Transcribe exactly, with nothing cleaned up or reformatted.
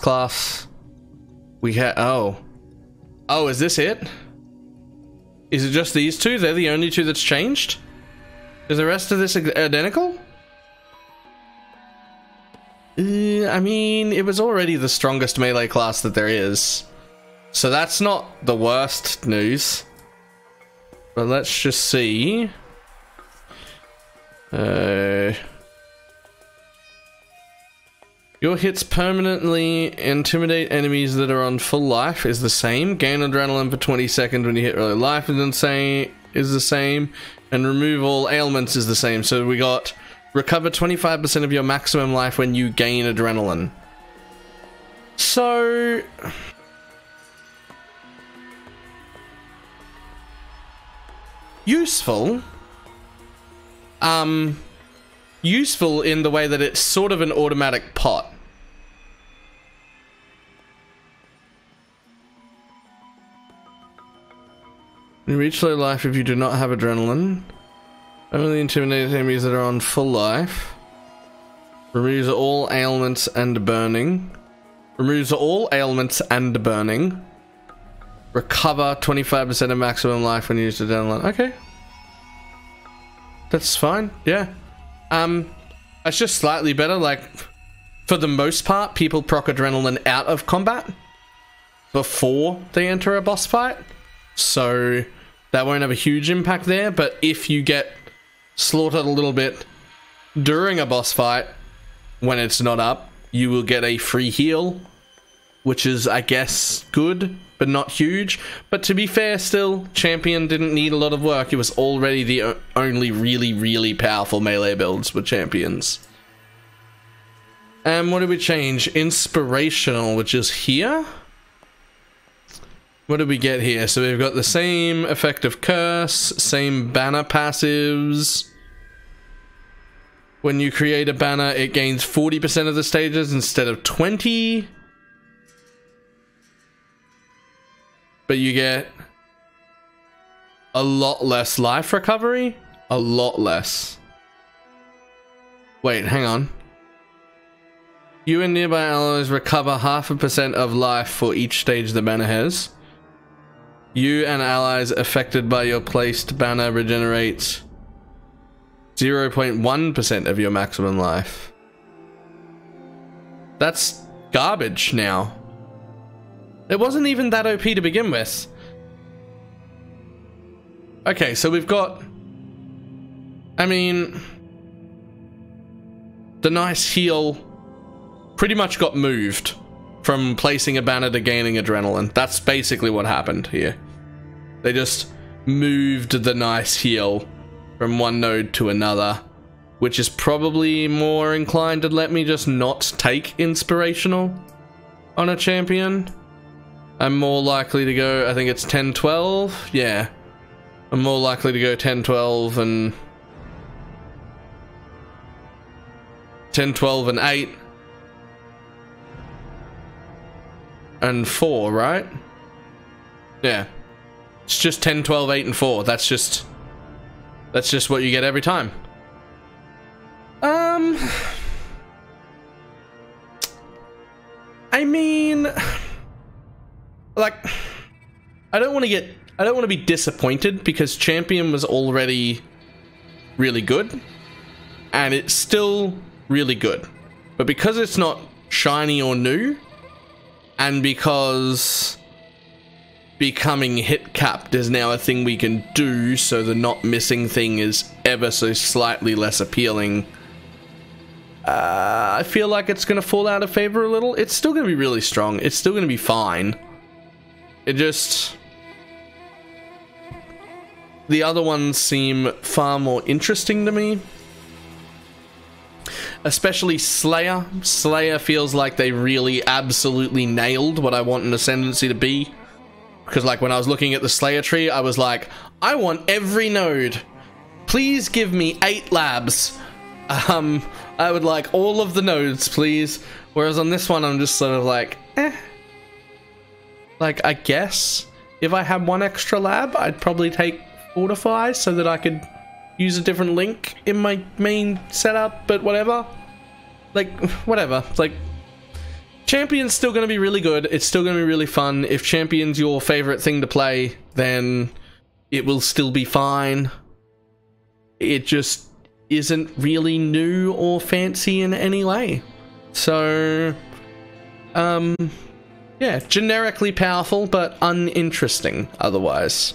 Class. We have... Oh. Oh, is this it? Is it just these two? They're the only two that's changed? Is the rest of this identical? Uh, I mean, it was already the strongest melee class that there is. So that's not the worst news. But let's just see. Uh... Your hits permanently intimidate enemies that are on full life is the same. Gain adrenaline for twenty seconds when you hit really life is insane is the same. And remove all ailments is the same. So we got recover twenty-five percent of your maximum life when you gain adrenaline. So useful. Um useful in the way that it's sort of an automatic pot. You reach low life if you do not have adrenaline. Only intimidated enemies that are on full life. Removes all ailments and burning. Removes all ailments and burning. Recover twenty-five percent of maximum life when you use adrenaline. Okay. That's fine, yeah. Um, it's just slightly better, like, for the most part, people proc adrenaline out of combat before they enter a boss fight, so that won't have a huge impact there, but if you get slaughtered a little bit during a boss fight, when it's not up, you will get a free heal, which is, I guess, good, but not huge. But to be fair still, Champion didn't need a lot of work. It was already the only really, really powerful melee builds with Champions. And um, what did we change? Inspirational, which is here. What did we get here? So we've got the same effective curse, same banner passives. When you create a banner, it gains forty percent of the stages instead of twenty. But you get a lot less life recovery. A lot less. Wait, hang on. You and nearby allies recover half a percent of life for each stage the banner has. You and allies affected by your placed banner regenerates zero point one percent of your maximum life. That's garbage now. It wasn't even that O P to begin with. Okay, so we've got... I mean... The nice heal pretty much got moved from placing a banner to gaining adrenaline. That's basically what happened here. They just moved the nice heal from one node to another, which is probably more inclined to let me just not take Inspirational on a Champion. I'm more likely to go, I think it's ten twelve, yeah. I'm more likely to go ten twelve and... ten twelve and eight. And four, right? Yeah. It's just ten twelve, eight and four, that's just... That's just what you get every time. Um... I mean... Like, I don't want to get, I don't want to be disappointed because Champion was already really good and it's still really good. But because it's not shiny or new and because becoming hit capped is now a thing we can do, so the not missing thing is ever so slightly less appealing, uh, I feel like it's going to fall out of favor a little. It's still going to be really strong. It's still going to be fine. It just... The other ones seem far more interesting to me. Especially Slayer. Slayer feels like they really absolutely nailed what I want an Ascendancy to be. Because like when I was looking at the Slayer tree, I was like, I want every node. Please give me eight labs. Um, I would like all of the nodes, please. Whereas on this one, I'm just sort of like, eh. Like, I guess if I had one extra lab, I'd probably take Fortify so that I could use a different link in my main setup, but whatever. Like, whatever. Like, Champion's still going to be really good. It's still going to be really fun. If Champion's your favorite thing to play, then it will still be fine. It just isn't really new or fancy in any way. So, um, yeah, generically powerful, but uninteresting otherwise.